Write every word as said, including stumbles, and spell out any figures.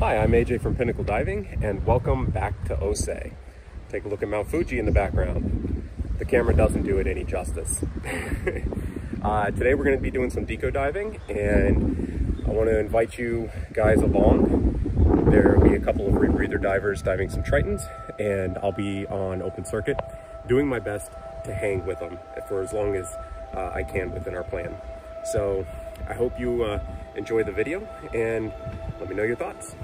Hi, I'm A J from Pinnacle Diving, and welcome back to Ose. Take a look at Mount Fuji in the background. The camera doesn't do it any justice. uh, today we're going to be doing some deco diving, and I want to invite you guys along. There will be a couple of rebreather divers diving some Tritons, and I'll be on open circuit doing my best to hang with them for as long as uh, I can within our plan. So I hope you uh, enjoy the video, and let me know your thoughts.